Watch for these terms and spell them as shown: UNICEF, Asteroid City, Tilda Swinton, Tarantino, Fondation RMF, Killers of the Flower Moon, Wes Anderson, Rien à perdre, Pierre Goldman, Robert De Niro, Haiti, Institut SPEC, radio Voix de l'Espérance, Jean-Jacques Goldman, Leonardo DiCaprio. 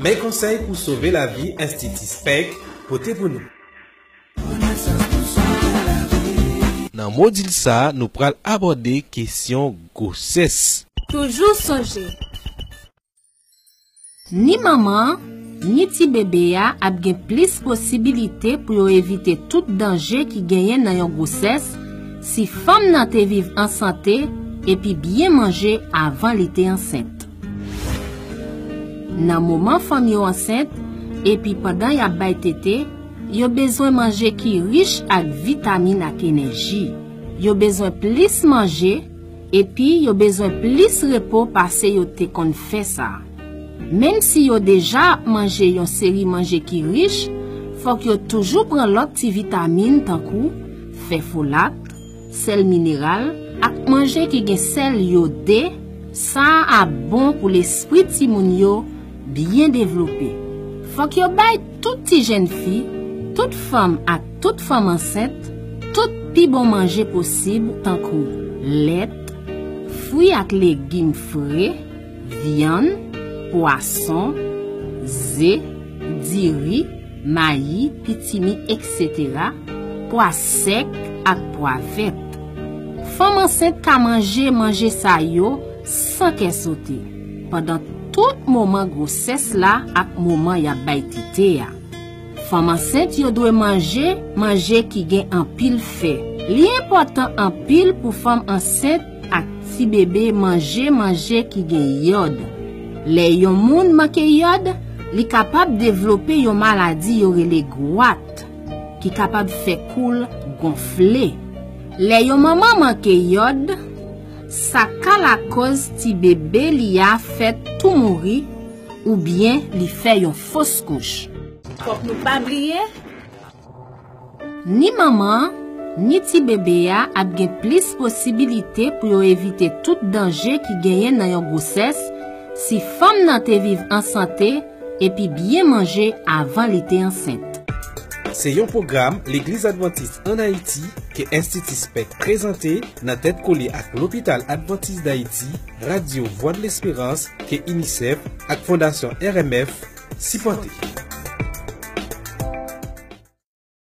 Mes conseils pour sauver la vie, Institut SPEC, votez pour nous. Dans module ça, nous allons aborder question grossesse. Toujours songer. Ni maman, ni petit bébé a bien plus de possibilités pour éviter tout danger qui gagne dans une grossesse si femme n'a te vivre en santé et puis bien manger avant l'été enceinte. Dans le moment femme est enceinte et puis pendant y a bail tété, y a besoin manger qui riche en vitamines et énergie. Y a besoin plus manger et puis y a besoin plus repos parce que y a te qu'on fait ça. Même si y a déjà mangé une série manger qui riche, faut que y a toujours prendre l'autre petite vitamine tant coup, fait folate, sel minéral. Ak manger qui gen sel iodé, ça a bon pour l'esprit timounio bien développé. Faut que yo bay toute petite jeune fille, toute femme à toute femme enceinte, tout pi bon manger possible tant que lait, fruits ak légumes frais, viande, poisson, zé, diri, maïs, pitimi etc. Pois sec ak pois vert. Femme enceinte qui a mangé ça yo sans qu'elle saute. Pendant tout moment grossesse là, ak moment y a baïtité ya. Femme enceinte yo doit manger qui gagne en pile fait. Li important en pile pour femme enceinte ak petit bébé manger qui gagne iode. Les yon moun manke iode, li capable développer yon maladie yo rele goite qui capable fait coule gonfler. Les yon maman manke iode, ça ka la cause ti bébé li a fait tout mourir ou bien li fait une fausse couche. Faut que nous pas oublier. Ni maman, ni ti bébé a bien plus possibilité pour éviter tout danger qui gagne dans une grossesse si femme n'a te vivre en santé et puis bien manger avant l'été enceinte. C'est un programme l'Église adventiste en Haïti que Institut SPEC présenté dans tête collée avec l'hôpital adventiste d'Haïti, radio Voix de l'Espérance que UNICEF et Fondation RMF supporté.